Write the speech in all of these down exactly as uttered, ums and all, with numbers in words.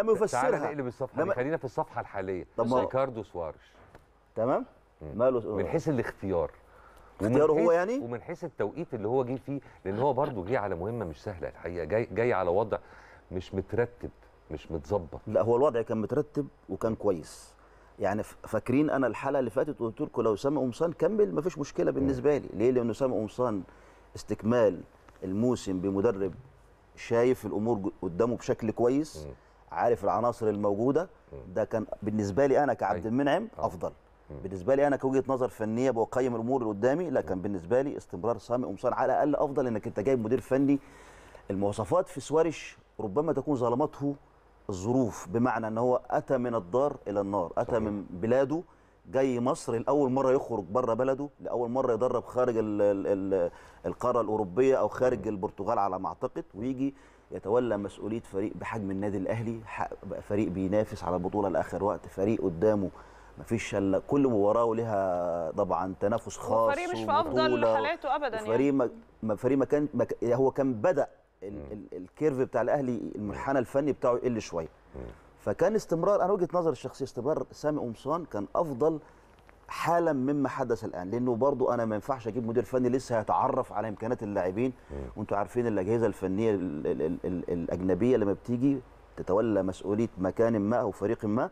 لما يفسرها تعال نقلب الصفحه لما... خلينا في الصفحه الحاليه. طب ريكاردو سواريش تمام ماله من حيث الاختيار اختياره هو يعني ومن حيث التوقيت اللي هو جه فيه، لان هو برضه جه على مهمه مش سهله الحقيقه، جاي جاي على وضع مش مترتب مش متظبط. لا هو الوضع كان مترتب وكان كويس يعني. فاكرين انا الحلقه اللي فاتت وقلت لكم لو سامي قمصان كمل مفيش مشكله بالنسبه لي، ليه؟ لانه سامي قمصان استكمال الموسم بمدرب شايف الامور قدامه بشكل كويس، عارف العناصر الموجوده، ده كان بالنسبه لي انا كعبد المنعم افضل. بالنسبه لي انا كوجهه نظر فنيه بقيم الامور اللي قدامي، لا كان بالنسبه لي استمرار سامي قمصان على الاقل افضل، انك انت جايب مدير فني. المواصفات في سواريش ربما تكون ظلمته الظروف، بمعنى ان هو اتى من الدار الى النار، اتى صحيح. من بلاده جاي مصر لاول مره يخرج بره بلده، لاول مره يدرب خارج ال ال القاره الاوروبيه او خارج البرتغال على ما اعتقد، ويجي يتولى مسؤوليه فريق بحجم النادي الاهلي، فريق بينافس على البطوله لاخر وقت، فريق قدامه مفيش الا كل مباراه ولها طبعا تنافس خاص، وفريق مش في افضل حالاته ابدا يعني. فريق ما كان ما هو كان بدا الكيرف بتاع الاهلي المنحنى الفني بتاعه يقل شويه، فكان استمرار انا وجهه نظري الشخصيه استمرار سامي قمصان كان افضل حالا مما حدث الان، لانه برضو انا ما ينفعش اجيب مدير فني لسه هيتعرف على امكانيات اللاعبين، وانتم عارفين الاجهزه الفنيه ال ال ال ال الاجنبيه لما بتيجي تتولى مسؤوليه مكان ما او فريق ما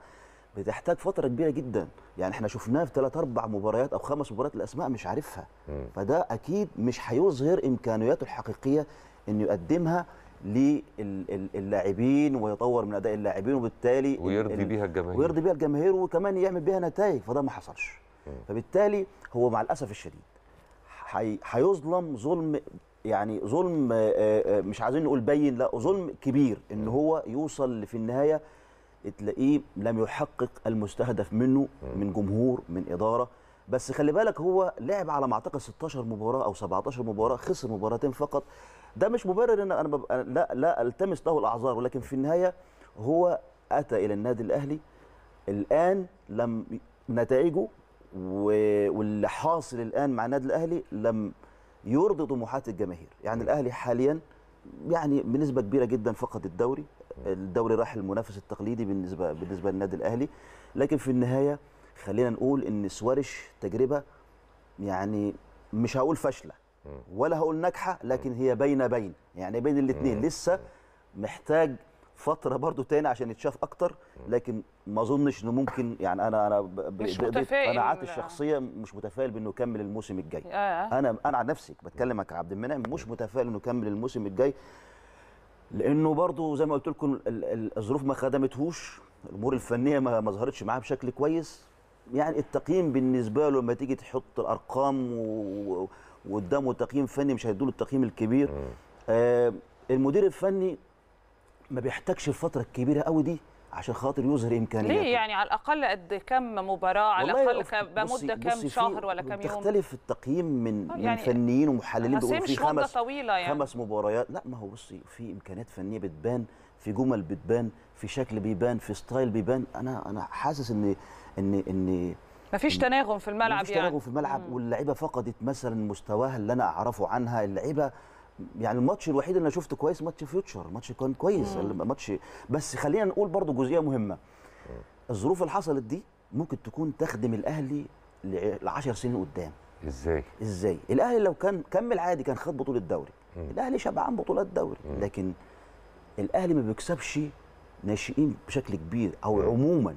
بتحتاج فتره كبيره جدا، يعني احنا شفناها في ثلاث اربع مباريات او خمس مباريات الاسماء مش عارفها، فده اكيد مش هيظهر امكانياته الحقيقيه انه يقدمها للاعبين ويطور من اداء اللاعبين، وبالتالي ويرضي بيها الجماهير ويرضي بيها الجماهير وكمان يعمل بيها نتائج، فده ما حصلش. فبالتالي هو مع الاسف الشديد هيظلم ظلم يعني ظلم مش عايزين نقول بين، لا ظلم كبير، ان هو يوصل في النهايه تلاقيه لم يحقق المستهدف منه من جمهور من اداره. بس خلي بالك هو لعب على ما اعتقد ستاشر مباراه او سبعتاشر مباراه، خسر مباراتين فقط، ده مش مبرر ان انا ببقى لا لا التمس له الاعذار، ولكن في النهايه هو اتى الى النادي الاهلي الان لم نتائجه واللي حاصل الان مع النادي الاهلي لم يرضي طموحات الجماهير، يعني الاهلي حاليا يعني بنسبه كبيره جدا فقد الدوري، الدوري راح المنافس التقليدي بالنسبه بالنسبه للنادي الاهلي، لكن في النهايه خلينا نقول ان سواريش تجربه يعني مش هقول فاشله ولا هقول ناجحه، لكن هي باينه باين يعني بين الاثنين، لسه محتاج فتره برضو تاني عشان يتشاف اكتر، لكن ما اظنش انه ممكن يعني انا انا قناعاتي الشخصيه مش متفائل بانه يكمل الموسم الجاي. انا انا عن نفسي بتكلم كعبد المنعم مش متفائل انه يكمل الموسم الجاي، لانه برضو زي ما قلت لكم الظروف ما خدمتهوش، الامور الفنيه ما ظهرتش معاه بشكل كويس، يعني التقييم بالنسبه له لما تيجي تحط الارقام و وقدامه تقييم فني مش هيدوله التقييم الكبير. آه المدير الفني ما بيحتاجش الفتره الكبيره قوي دي عشان خاطر يظهر امكانياته. ليه يعني على الاقل قد كم مباراه على الاقل بمده كم شهر ولا كم يوم؟ بتختلف التقييم من, يعني من فنيين ومحللين، بيقولوا في خمس طويلة يعني. خمس مباريات، لا ما هو بصي في امكانيات فنيه بتبان، في جمل بتبان، في شكل بيبان، في ستايل بيبان. انا انا حاسس ان ان ان مفيش تناغم في الملعب، مفيش يعني تناغم في الملعب، واللعيبه فقدت مثلا مستواها اللي انا اعرفه عنها، اللعيبه يعني الماتش الوحيد اللي انا شفته كويس ماتش فيوتشر، الماتش كان كويس الماتش. بس خلينا نقول برضو جزئيه مهمه، الظروف اللي حصلت دي ممكن تكون تخدم الاهلي ل عشر سنين قدام. ازاي؟ ازاي؟ الاهلي لو كان كمل عادي كان خد بطوله الدوري، الاهلي شبعان بطولات دوري، لكن الاهلي ما بيكسبش ناشئين بشكل كبير، او عموما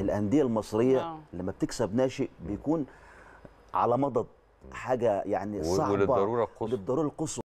الانديه المصريه أوه. لما بتكسب ناشئ بيكون على مضض، حاجه يعني صعبه وللضروره القصوى.